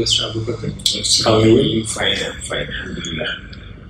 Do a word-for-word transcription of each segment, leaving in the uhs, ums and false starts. Mister Abubakar? How are you? Fine, I'm fine, alhamdulillah.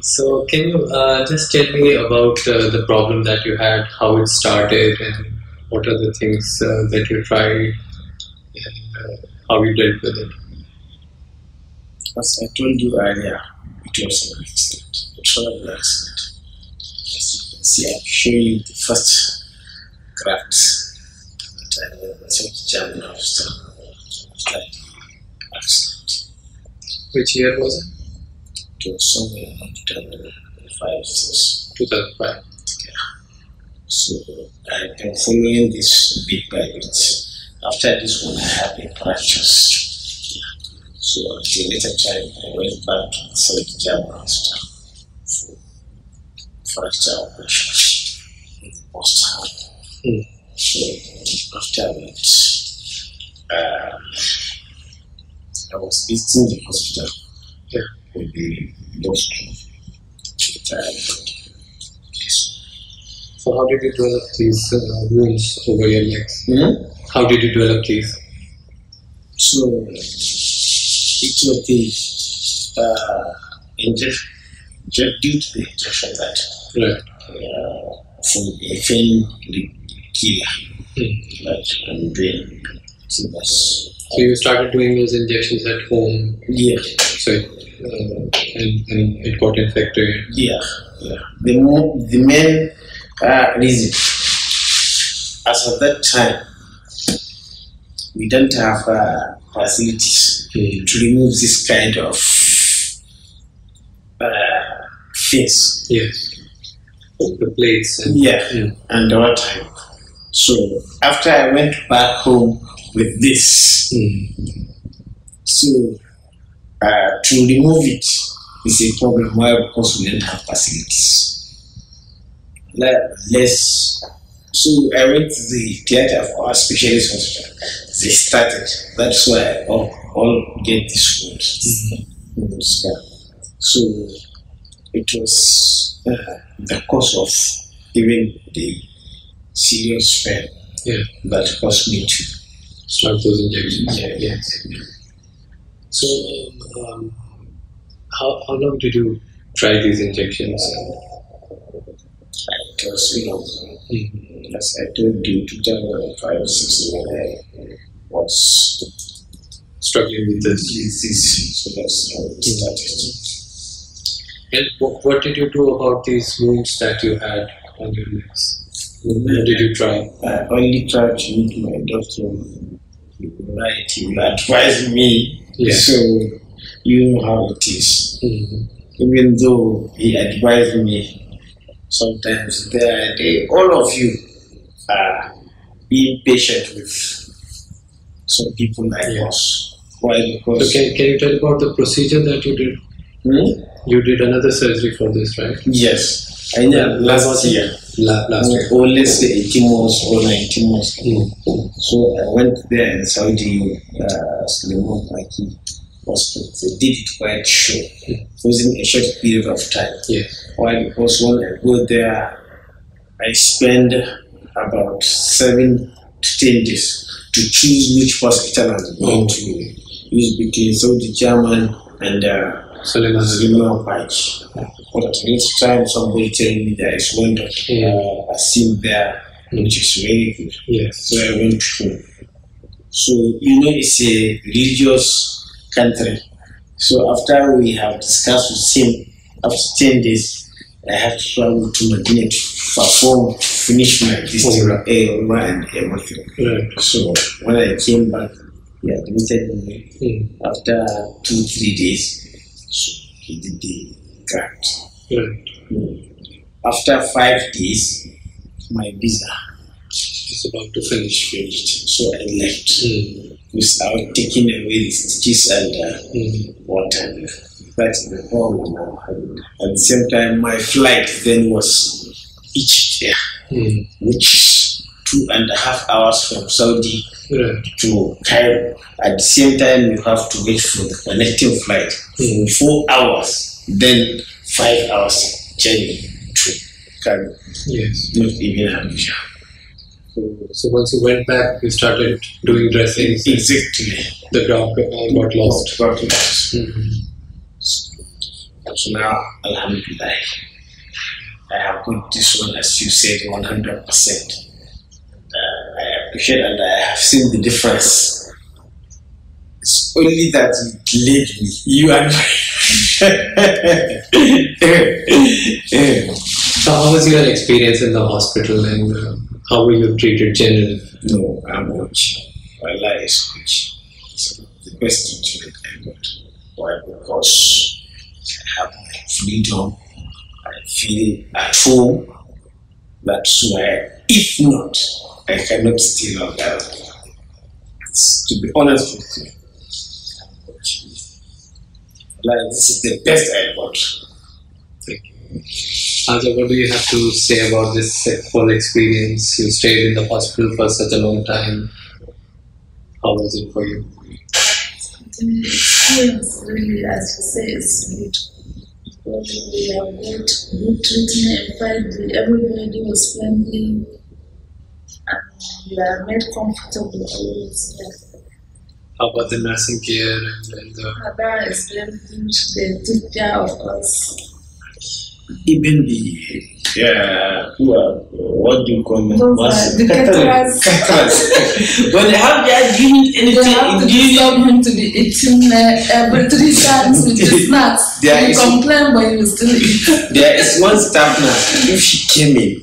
So can you uh, just tell me about uh, the problem that you had, how it started, and what are the things uh, that you tried, and uh, how you dealt with it? As I told you earlier, it was an accident, a travel accident. As you can see, I'm showing you the first cracks that I was examined after that accident. Which year was it? It was somewhere in two thousand five, six. two thousand five? Yeah. So I've been following this bit by bit. After this one, I had been practiced. Yeah. So at the later time, I went back to the Saudi German hospital for fracture operations in the post hand. Mm. So after that, uh, I was visiting the hospital. Yeah. With the doctor. So how did you develop these uh, wounds over your legs? Mm-hmm. How did you develop these? So it was the uh, injection, due to the injection that right. uh, from the F M Likila mm. that I'm doing. So, so you started doing those injections at home? Yeah. Sorry. Uh, and, and it got infected. Yeah, yeah. The more, the main uh, reason, as of that time, we don't have uh, facilities mm. to remove this kind of uh, things. Yes, the plates. And yeah, yeah, and all time. So after I went back home with this, mm. so. Uh, to remove it is a problem. Why? Because we don't have facilities. Less. So I went to the theater of our specialist hospital. They started. That's why I all, all get this wound. Mm-hmm. So it was uh, the cause of even the serious pain yeah. that caused me to start those injections. Yeah, yeah. So, um, how, how long did you try these injections? It was, you know, mm-hmm. as I told you, two thousand five, six, when I was struggling with the disease. So that's how it started. Mm-hmm. And what did you do about these wounds that you had on your legs? What mm-hmm. did you try? I only tried to meet my doctor. Right, he will advise me. Yeah. So you know how it is. Mm-hmm. Even though he advised me, sometimes they, they, all of you are being patient with some people like yeah. us. Why? Because so can, can you tell about the procedure that you did? Hmm? You did another surgery for this, right? Yes. I know. Last, last year. La last year. Or let's say eighteen months or nineteen months ago. Mm. So I went there in Saudi uh, Suleiman Park hospital. They did it quite short. It was in a short period of time. Yeah. Why? Because when I go there, I spend about seven to ten days to choose which hospital I'm going to use between Saudi German and uh, Suleiman Park. But at this time, somebody told me there is one doctor I seen there, which is very good. Yes. So I went to. So, you know, it's a religious country. So after we have discussed with him, after ten days, I have to travel to Madina to perform, to finish my district, Umrah and everything. Right. So when I came back, he admitted me mm. after two, three days. So he did the grant. Right. Mm. After five days, my visa is about to finish. Finished. So I left mm. without taking away the stitches and uh, mm. water. That's the problem now. At the same time, my flight then was each day, mm. which is two and a half hours from Saudi right. to Cairo. At the same time, you have to wait for the connecting flight mm. for four hours, then five hours journey to Cairo. Yes. Not even Anja. So, so once he went back, he started doing dressing. Exactly. The ground got lost. Got lost. Mm-hmm. So now, alhamdulillah, I have got this one, as you said, one hundred percent. Uh, I appreciate and I have seen the difference. It's only that you delayed me. You and me. So how was your experience in the hospital and uh, how were you treated generally? No, I'm good. My life is good. It's the best treatment I got. Why? Because I have my freedom. I feel at home. That's why, if not, I cannot stay on that. To be honest with you, like, this is the best I got. Thank you. Anja, what do you have to say about this whole experience? You stayed in the hospital for such a long time. How was it for you? The experience really, as you say, is good. We have got good treatment, friendly, everybody was friendly, and we are made comfortable always. Yeah. How about the nursing care and the... Abba is very good, they took care of us. Even the... Yeah, well, what do you call them? The caterers. Caterers. When they have their giving anything, they have to disturb him to be eating uh, every three times with the snacks. You is, complain, but you still eat. There is one staff nurse. If she came in,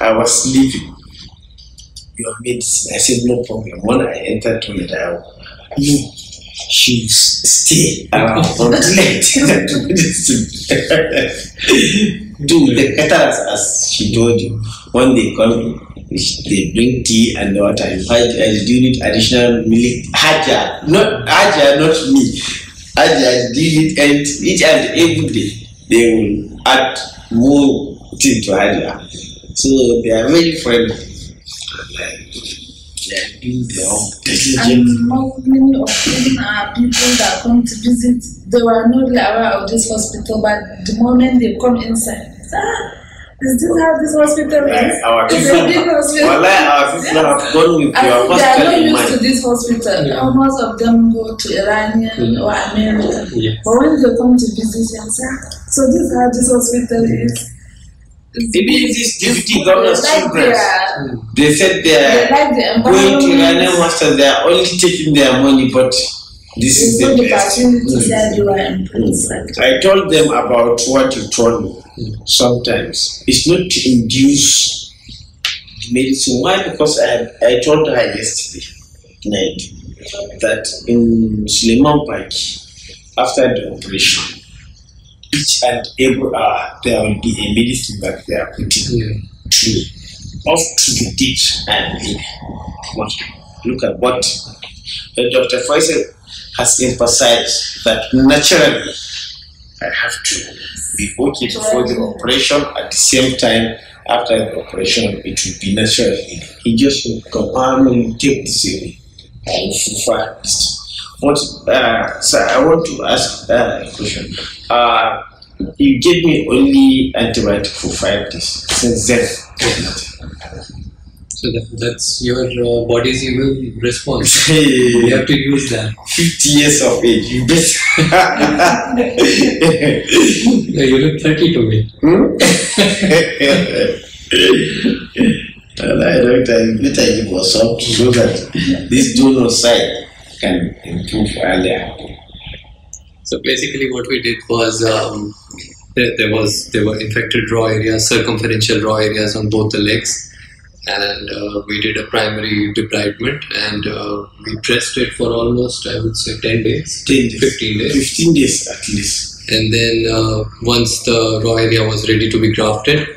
I was sleeping. You have made this. I said, no problem. When I entered to it, I no. She stay around for late. Do the caterers, as she told you, when they come in, they bring tea and water. In fact, I do need additional milk. Haja, not Haja, not me. Haja did it, and each and every day they will add more tea to Haja. So they are very friendly. They are doing their own diligence. And many of them are people that come to visit. They were not aware of this hospital, but the moment they come inside, ah, is this how this hospital is? Our people, well, our people have gone with your hospital. They are not used to this hospital. Yeah. Most of them go to Iranian yeah. or American. Yeah. But when they come to visit, they say, ah, so this is how this hospital is. Maybe these deputy governor's children, like they said they are like going to Iranian masters, they are only taking their money, but this is the best. Mm. I told them about what you told me. Mm. Sometimes it's not to induce medicine. Why? Because I, I told her yesterday night that in Suleiman Park, after the operation, each and every hour there will be a medicine that they are putting yeah. through, off to the ditch and in. Look at what Doctor Faisal has emphasized, that naturally I have to be okay before the operation, at the same time after the operation it will be natural. He just will come, I will take this away. I will What, uh, so I want to ask uh, a question. Uh, you gave me only antibiotic for five days since then. So that, that's your uh, body's immune response. You have to use that. Fifty years of age, you bet. Yeah, you look thirty to me. Hmm? Well, I don't. I bet I give myself to so that this donor side can improve earlier. So basically what we did was um, there, there was there were infected raw areas, circumferential raw areas on both the legs, and uh, we did a primary debridement, and uh, we pressed it for almost, I would say, ten days, ten days. fifteen days. fifteen days at least. And then uh, once the raw area was ready to be grafted,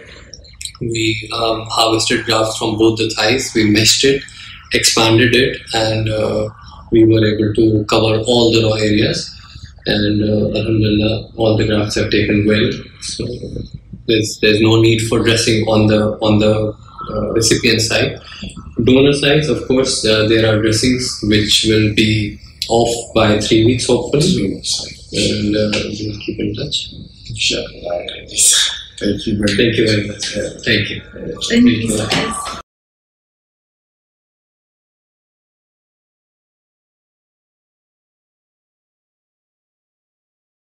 we um, harvested grafts from both the thighs, we meshed it, expanded it, and uh, we were able to cover all the raw areas, and uh, alhamdulillah, all the grafts have taken well. So there's there's no need for dressing on the on the uh, recipient side. Donor sides, of course, uh, there are dressings which will be off by three weeks, hopefully. And uh, we'll keep in touch. Inshallah. Thank you very much. Thank you very much. Thank you. Thank you.